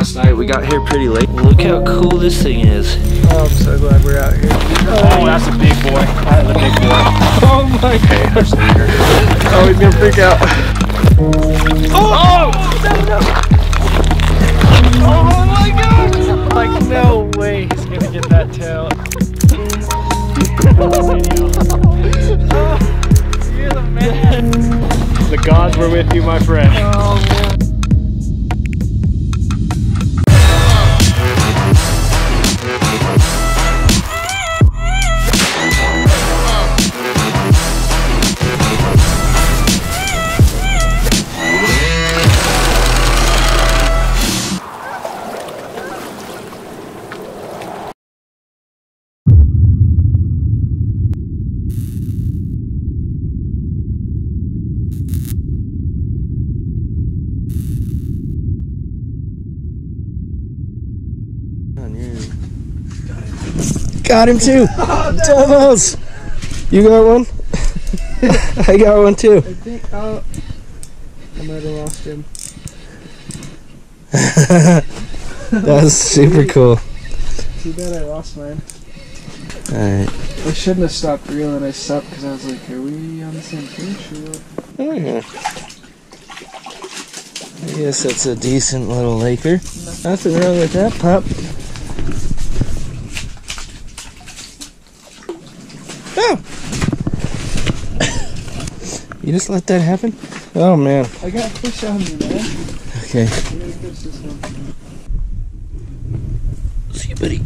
Last night we got here pretty late. Look how cool this thing is. Oh, I'm so glad we're out here. Oh, that's a big boy. That's a big boy. Oh my gosh. Oh, he's gonna freak out. Oh! Oh, oh my gosh! Like, no way he's gonna get that tail. Oh, you're the man. The gods were with you, my friend. Oh man. Got him too! Oh, no. Doubles! You got one? I got one too. I think I might have lost him. That was super cool. Too bad I lost mine. Alright. I shouldn't have stopped reeling. I stopped because I was like, are we on the same page or what? Oh yeah. I guess that's a decent little laker. Nothing wrong with that pup. You just let that happen? Oh man. I got fish on you, man. Okay. See you, buddy.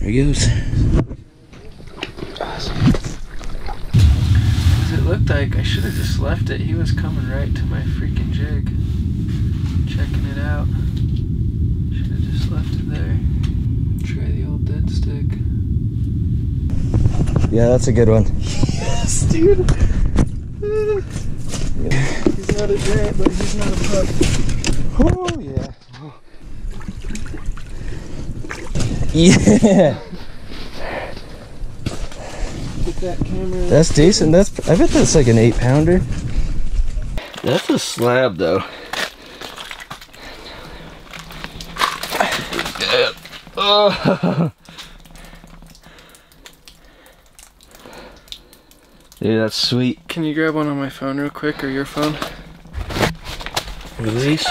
There he goes. Awesome. It looked like I should have just left it. He was coming right to my freaking jig. Checking it out. Should have just left it there. Try the old dead stick. Yeah, that's a good one. Yes, dude. He's not a giant, but he's not a pup. Oh, yeah. Oh. Yeah. Get that camera. That's decent. I bet that's like an 8-pounder. That's a slab, though. Oh. Dude, that's sweet. Can you grab one on my phone real quick, or your phone? Release.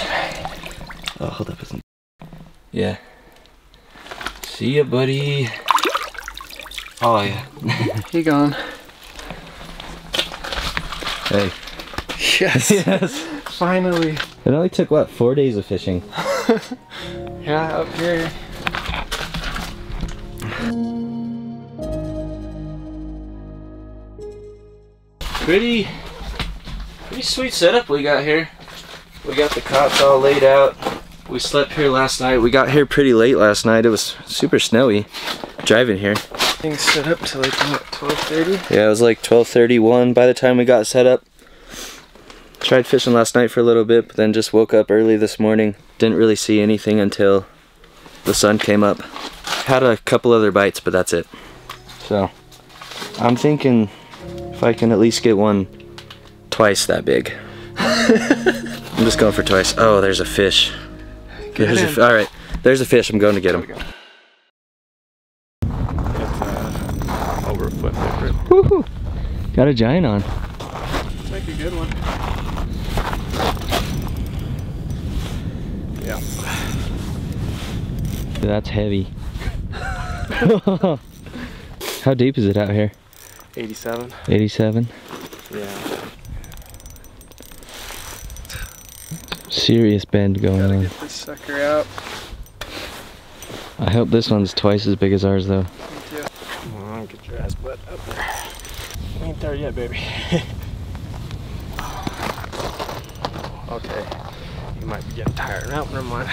Oh, hold up. Yeah. See ya, buddy. Oh, yeah. He gone. Hey. Yes. Yes. Finally. It only took, what, 4 days of fishing? Yeah, up here. Pretty sweet setup we got here. We got the cots all laid out. We slept here last night. We got here pretty late last night. It was super snowy driving here. Things set up till like 12:30. Yeah, it was like 12:31 by the time we got set up. Tried fishing last night for a little bit, but then just woke up early this morning. Didn't really see anything until the sun came up. Had a couple other bites, but that's it. So, I'm thinking if I can at least get one twice that big. I'm just going for twice. Oh, there's a fish. All right, there's a fish. I'm going to get him. It's over a foot different. Woohoo! Got a giant on. Looks like a good one. Yeah. That's heavy. How deep is it out here? 87. 87? Yeah. Serious bend going on. Gotta get this sucker out. I hope this one's twice as big as ours though. Me too. Come on, get your ass butt up there. You ain't there yet, baby. Okay, you might be getting tired. Nope, never mind.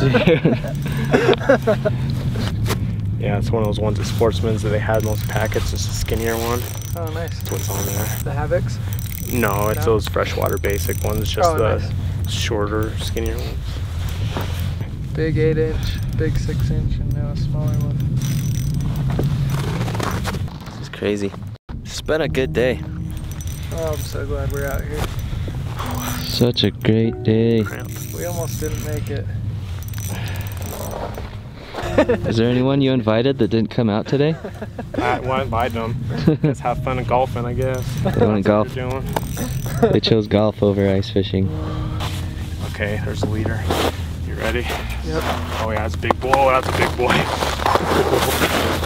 Dude. Yeah, it's one of those ones at Sportsman's that they had in those packets. It's a skinnier one. Oh, nice. That's what's on there. The Havocs? No, it's those freshwater basic ones. Just the nice. Shorter, skinnier ones. Big 8-inch, big 6-inch, and now a smaller one. This is crazy. It's been a good day. Oh, I'm so glad we're out here. Such a great day. We almost didn't make it. Is there anyone you invited that didn't come out today? I invited them. Let's have fun at golfing, I guess. They went golf. They chose golf over ice fishing. Okay, there's the leader. You ready? Yep. Oh yeah, that's a big boy. That's a big boy.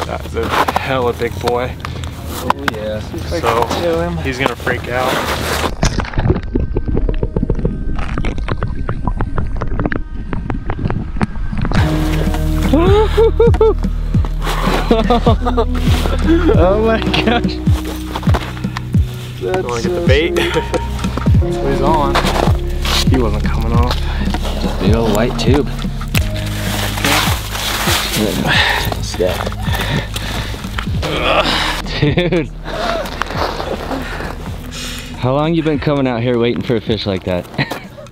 That's a hella big boy. Oh yeah. So he's gonna freak out. Oh my gosh. That's wanna get the bait? He's on. He wasn't coming off. That's a big old white tube. Step. Dude. How long you been coming out here waiting for a fish like that?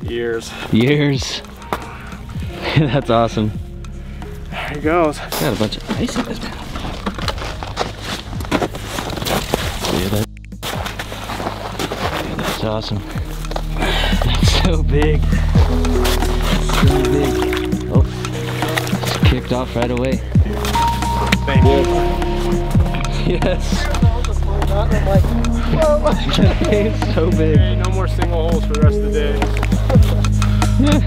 Years. Years. That's awesome. There he goes. Got a bunch of ice in this town. Dude, that's awesome. That's so big. That's so big. Oh, just kicked off right away. Thank you. Yes. I'm like, whoa, it's so big. Okay, no more single holes for the rest of the day. Yeah.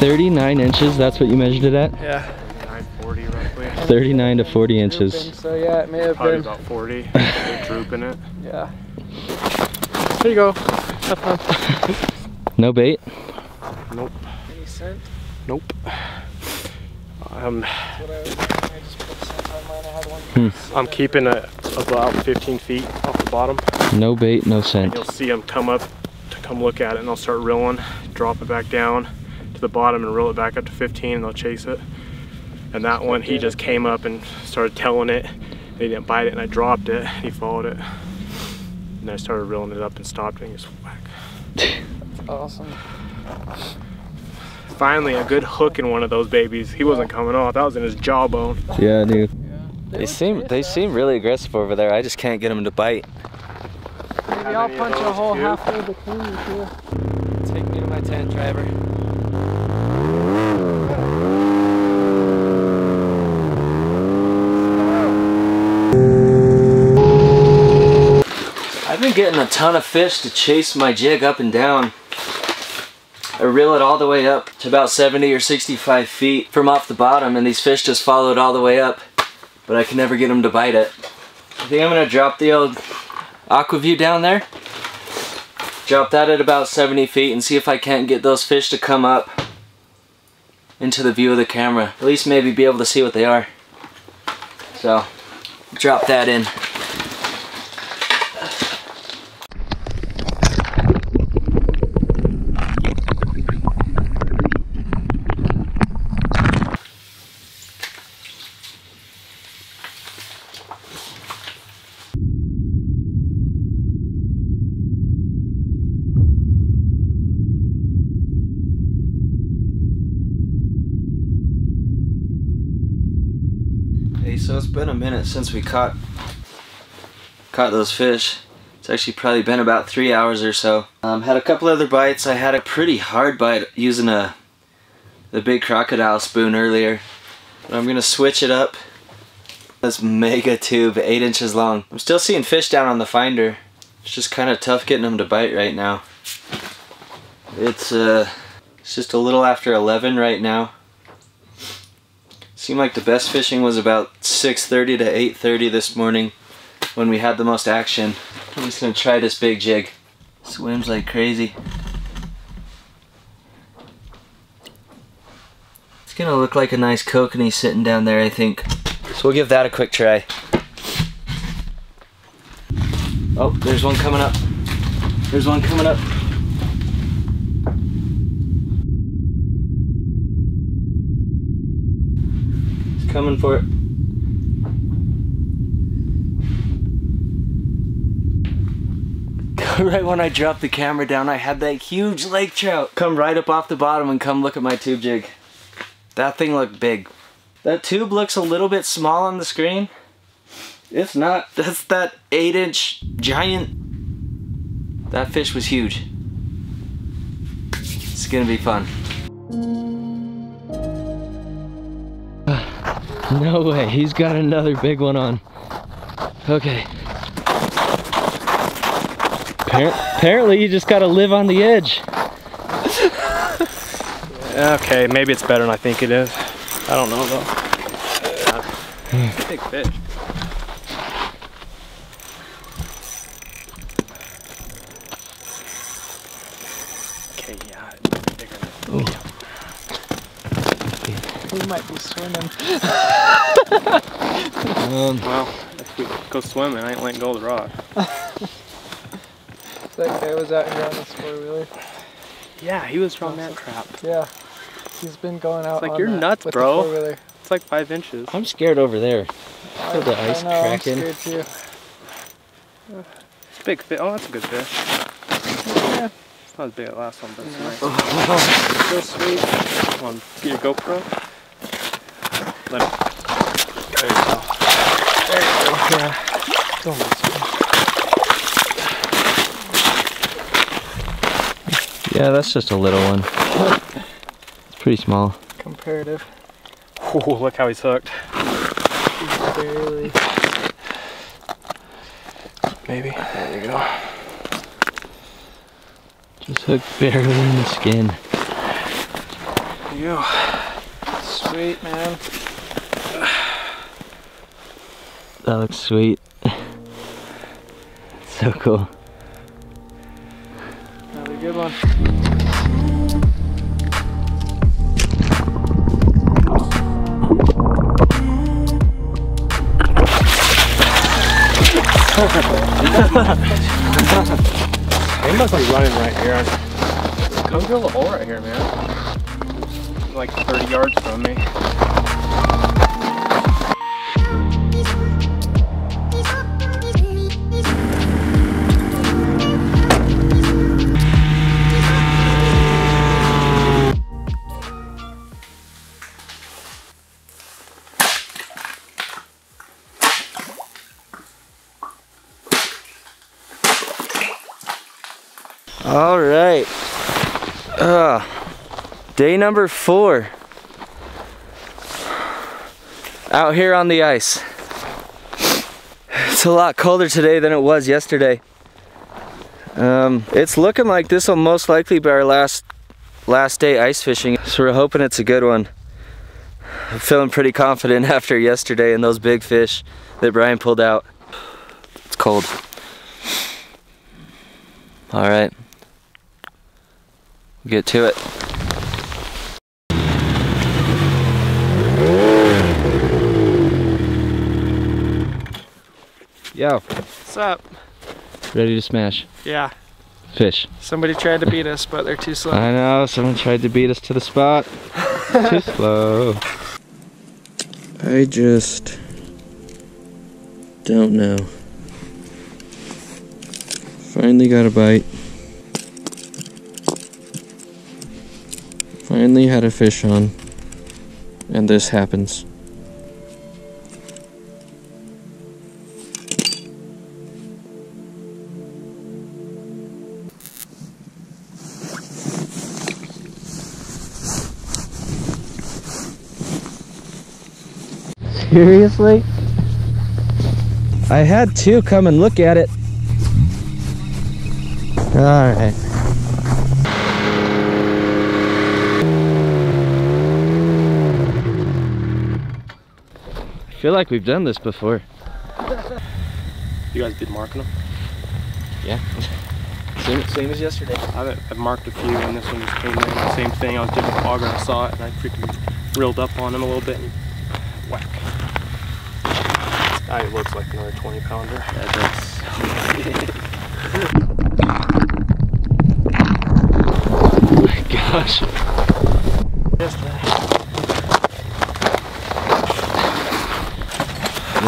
39 inches, that's what you measured it at? Yeah. 940 roughly. 39 to 40 inches. Drooping, so yeah, it may have probably been about 40. They're drooping it. Yeah. There you go. Have fun. No bait? Nope. Any scent? Nope. I'm keeping it about 15 feet off the bottom. No bait, no scent. And you'll see them come up to come look at it, and they'll start reeling, drop it back down to the bottom and reel it back up to 15, and they'll chase it. And that one, he just came up and started telling it. They didn't bite it, and I dropped it. He followed it. And I started reeling it up and stopped it and just whack. Awesome. Finally, a good hook in one of those babies. He wasn't coming off. That was in his jawbone. Yeah, dude. Yeah. They seem really aggressive over there. I just can't get them to bite. Maybe I'll punch a hole halfway between you two. Take me to my tent, driver. I've been getting a ton of fish to chase my jig up and down. I reel it all the way up to about 70 or 65 feet from off the bottom, and these fish just follow it all the way up, but I can never get them to bite it. I think I'm going to drop the old AquaView down there, drop that at about 70 feet and see if I can't get those fish to come up into the view of the camera. At least maybe be able to see what they are. So, drop that in. So it's been a minute since we caught those fish. It's actually probably been about 3 hours or so. Had a couple other bites. I had a pretty hard bite using the big crocodile spoon earlier. But I'm gonna switch it up. This mega tube, 8 inches long. I'm still seeing fish down on the finder. It's just kind of tough getting them to bite right now. It's just a little after 11 right now. Seemed like the best fishing was about 6:30 to 8:30 this morning when we had the most action. I'm just gonna try this big jig. Swims like crazy. It's gonna look like a nice kokanee sitting down there, I think. So we'll give that a quick try. Oh, there's one coming up. There's one coming up. Coming for it. Right when I dropped the camera down, I had that huge lake trout come right up off the bottom and come look at my tube jig. That thing looked big. That tube looks a little bit small on the screen. It's not. That's that 8-inch giant. That fish was huge. It's gonna be fun. No way, he's got another big one on. Okay. Apparently you just gotta live on the edge. Okay, maybe it's better than I think it is. I don't know though. Big fish. Okay, yeah, it's bigger than that. We might be swimming. Well, if we go swimming, I ain't letting go of the rod. That guy was out here on this four-wheeler. Yeah, he was from that crap. Yeah, he's been going out. It's like, on you're nuts, bro. It's like 5 inches. I'm scared over there. I the ice know, cracking. I'm scared too. It's a big fish. Oh, that's a good fish. Yeah. It's not as big as the last one, but it's nice. So sweet. Come on, get your GoPro. Let it. There you go. There you go. Yeah. Don't miss me. Yeah, that's just a little one. It's pretty small. Comparative. Oh, look how he's hooked. He's barely. Maybe. There you go. Just hooked barely in the skin. There you go. Sweet, man. That looks sweet. So cool. Another good one. They must be running right here. Come drill a hole right here, man. Like 30 yards from me. All right. Day number 4. Out here on the ice. It's a lot colder today than it was yesterday. It's looking like this will most likely be our last day ice fishing. So we're hoping it's a good one. I'm feeling pretty confident after yesterday and those big fish that Brian pulled out. It's cold. All right. We'll get to it. Yo. What's up? Ready to smash? Yeah. Fish. Somebody tried to beat us, but they're too slow. I know, someone tried to beat us to the spot. Too slow. I just don't know. Finally got a bite. Finally had a fish on. And this happens. Seriously? I had two come and look at it. Alright. feel like we've done this before. You guys been marking them? Yeah. Same as yesterday. I've marked a few, and this one just came in. The same thing. I was dipping the auger and I saw it, and I freaking reeled up on him a little bit and whack. It looks like another 20 pounder. Yeah, it does. Gosh.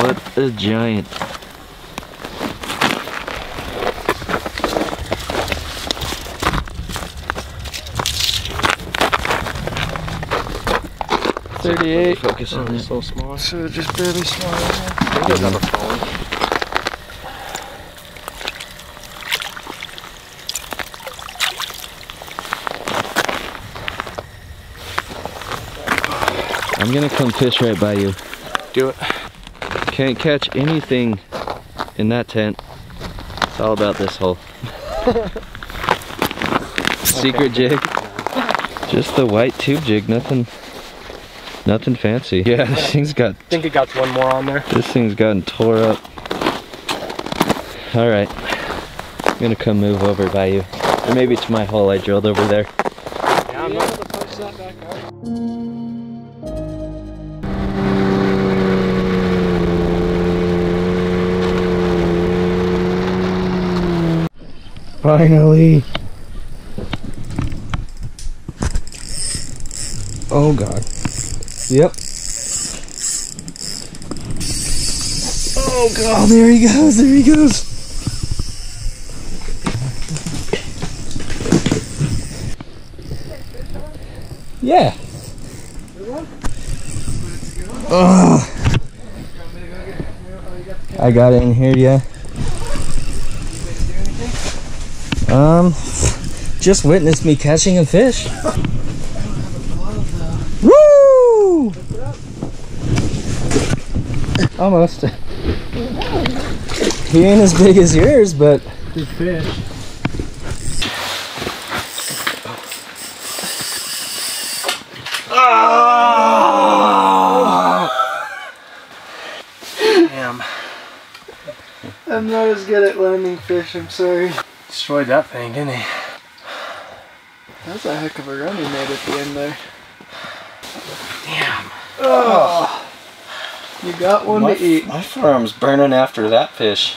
What a giant. $38. Focus on it. So small. So just barely small. I think another phone. I'm gonna come fish right by you. Do it. Can't catch anything in that tent. It's all about this hole. Secret jig. Just the white tube jig, nothing fancy. Yeah, this thing's got... I think it got one more on there. This thing's gotten tore up. All right, I'm gonna come move over by you. Or maybe it's my hole I drilled over there. Yeah, I'm not able to push that back out. Finally! Oh god. Yep. Oh god, there he goes, there he goes! Yeah! Oh. I got it in here, yeah. Just witnessed me catching a fish. I don't have a glove, though. Woo! Lift it up. Almost. He ain't as big as yours, but good fish. Oh! Damn. I'm not as good at landing fish, I'm sorry. Destroyed that thing, didn't he? That was a heck of a run he made at the end there. Damn. Oh! You got one to eat. My forearm's burning after that fish.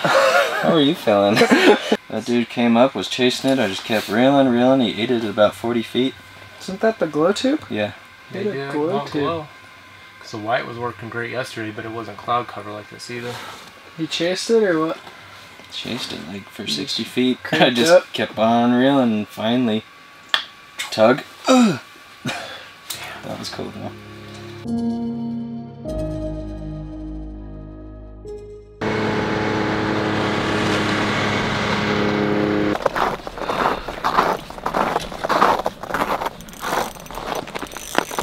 How are you feeling? That dude came up, was chasing it. I just kept reeling. He ate it at about 40 feet. Isn't that the glow tube? Yeah. They did a glow tube. Because the white was working great yesterday, but it wasn't cloud cover like this either. He chased it or what? Chased it like for 60 feet. I just kept on reeling and finally tug. Ugh. That was cool though.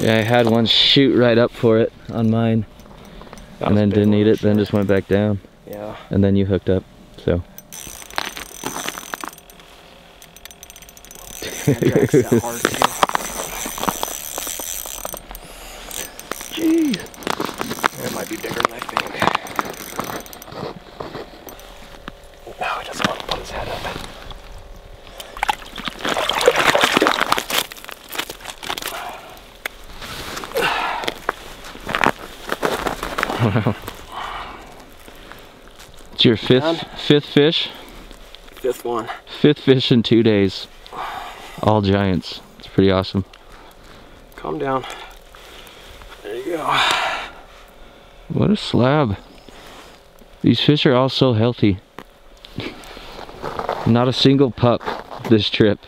Yeah, I had one shoot right up for it on mine and then didn't eat it, then just went back down. Yeah. And then you hooked up. So Jeez. It might be bigger than I think. No, he doesn't want to put his head up. Wow. It's your fifth fish? Fifth one. Fifth fish in 2 days. All giants. It's pretty awesome. Calm down. There you go. What a slab. These fish are all so healthy. Not a single pup this trip.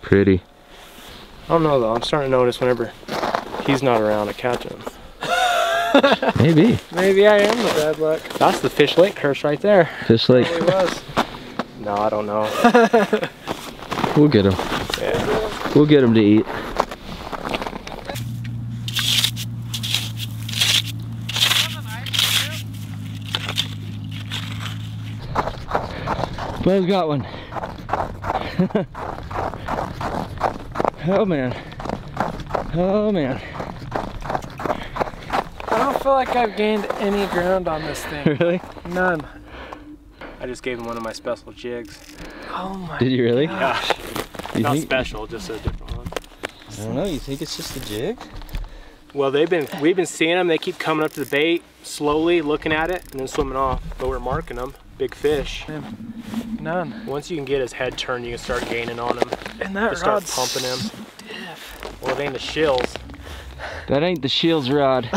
Pretty. I don't know though, I'm starting to notice whenever he's not around I catch him. Maybe. Maybe I am the bad luck. That's the Fish Lake curse right there. Fish Lake. It was. No, I don't know. We'll get him. Yeah. We'll get him to eat. Bo's got one. Oh man. Oh man. feel like I've gained any ground on this thing. Really? None. I just gave him one of my special jigs. Oh my. Did you really? Gosh. You Not think... special, just a different one. I don't know. You think it's just a jig? Well, we've been seeing them. They keep coming up to the bait, slowly looking at it, and then swimming off. But we're marking them. Big fish. Damn. None. Once you can get his head turned, you can start gaining on him. And that rod's start pumping him. Stiff. Well, it ain't the shills. That ain't the shills rod.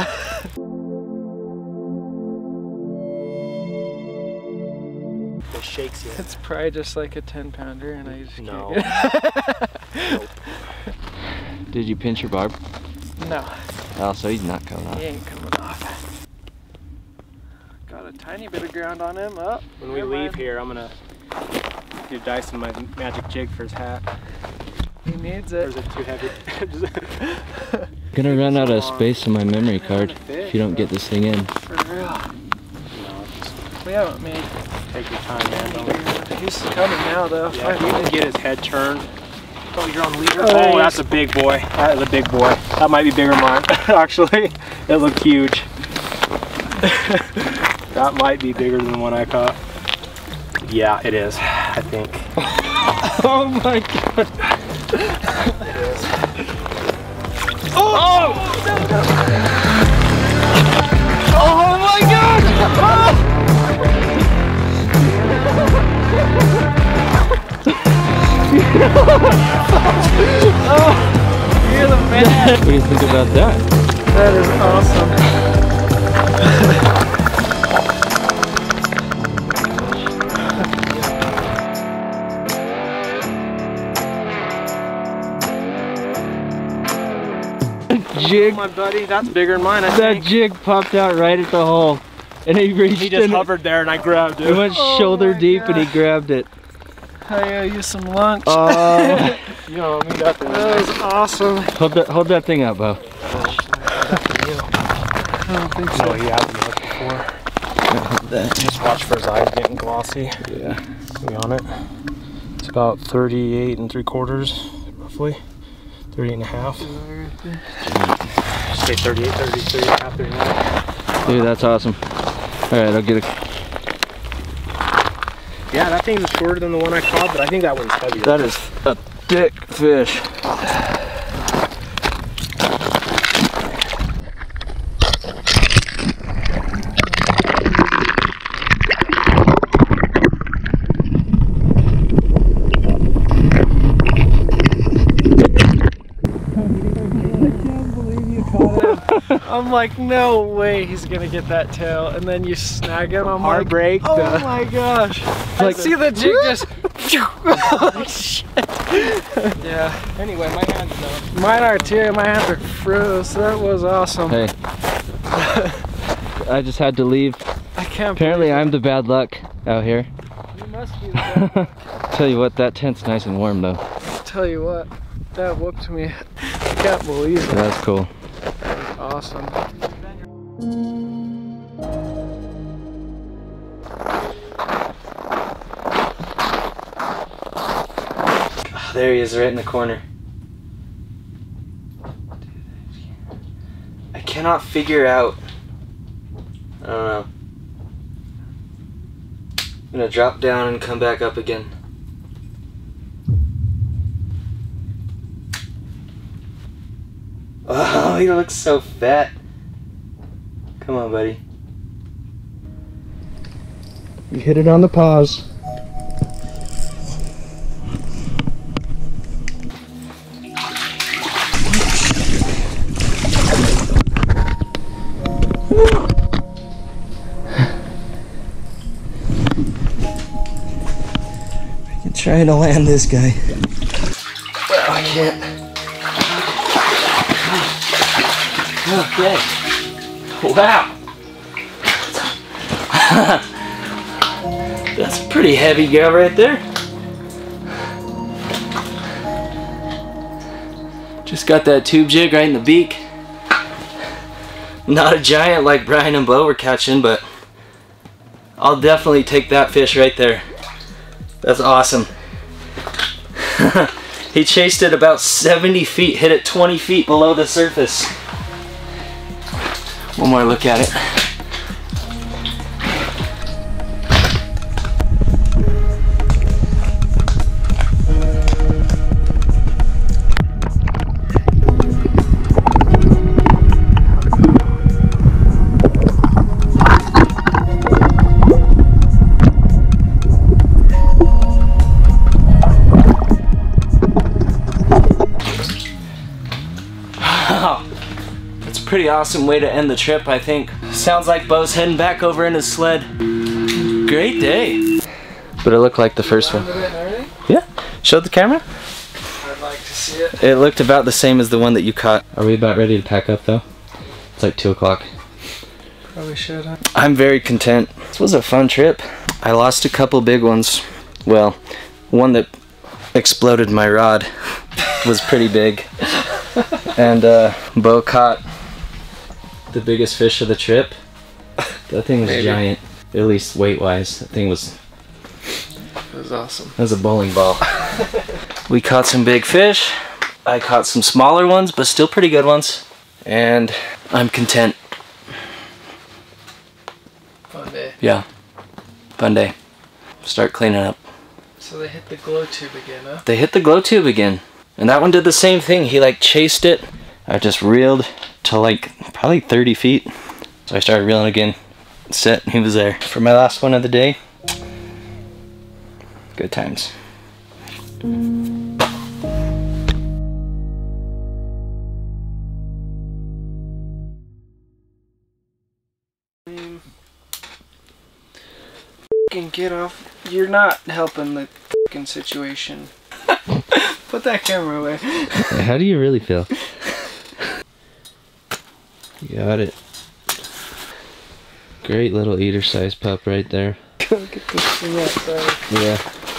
It shakes you. It's probably just like a 10-pounder, and I just can't get it. Nope. Did you pinch your barb? No. Oh, so he's not coming off. He ain't coming off. Got a tiny bit of ground on him. Oh, when we leave here, I'm gonna do Dyson my magic jig for his hat. He needs it. Or is it too heavy? Gonna run out of space on my memory card if you don't get this thing in. For real. No, we haven't made. Take your time, man. He's coming now, though. Yeah, if you can get his head turned. Oh, you're on leader. Oh, that's a big boy. That is a big boy. That might be bigger than mine, actually. It looked huge. That might be bigger than the one I caught. Yeah, it is, I think. Oh my god. It is. Oh! Oh, no, no. Oh my god! Oh. Oh, you're the man. What do you think about that? That is awesome. Jig, oh, my buddy, that's bigger than mine. I think that jig popped out right at the hole, and he reached. He just hovered there, and I grabbed it. It went shoulder deep, and he grabbed it. I owe you some lunch. You know, I mean, that was awesome. Hold that thing up, Bo. I don't think so. No, he hasn't been looking for. That. Just watch for his eyes getting glossy. Yeah. Be on it. It's about 38 3/4, roughly. 38 1/2. Say 38, 33, 1/2, 39. Dude, that's awesome. All right, I'll get a. Yeah, that thing's shorter than the one I caught, but I think that one's heavier. That is a thick fish. I'm like, no way he's gonna get that tail, and then you snag it on my break. Oh my gosh! Like, see the jig just. Oh shit! Yeah. Anyway, my hands though. Mine are too. My hands are froze. That was awesome. Hey. I just had to leave. I can't. Apparently, I'm the bad luck out here. You must be the bad luck. Tell you what, that tent's nice and warm though. I'll tell you what, that whooped me. I can't believe it. That's cool. Awesome. There he is, right in the corner. I cannot figure out. I don't know. I'm gonna drop down and come back up again. Oh, he looks so fat. Come on, buddy. You hit it on the paws. I can try to land this guy. Oh, I can't. Okay. Wow. That's a pretty heavy guy right there. Just got that tube jig right in the beak. Not a giant like Brian and Bo were catching, but I'll definitely take that fish right there. That's awesome. He chased it about 70 feet, hit it 20 feet below the surface. One more look at it. Pretty awesome way to end the trip, I think. Sounds like Bo's heading back over in his sled. Great day. But it looked like the first one. Yeah, show the camera. I'd like to see it. It looked about the same as the one that you caught. Are we about ready to pack up though? It's like 2 o'clock. Probably should, huh? I'm very content. This was a fun trip. I lost a couple big ones. Well, one that exploded my rod was pretty big. And Bo caught the biggest fish of the trip. That thing was giant, at least weight-wise. That thing was... That was awesome. That was a bowling ball. We caught some big fish. I caught some smaller ones, but still pretty good ones. And I'm content. Fun day. Yeah. Fun day. Start cleaning up. So they hit the glow tube again, huh? They hit the glow tube again. And that one did the same thing. He like chased it. I just reeled to like probably 30 feet. So I started reeling again. Set, he was there. For my last one of the day, good times. Fucking get off. You're not helping the fucking situation. Put that camera away. How do you really feel? You got it. Great little eater-sized pup right there. Go get this thing outside. Yeah.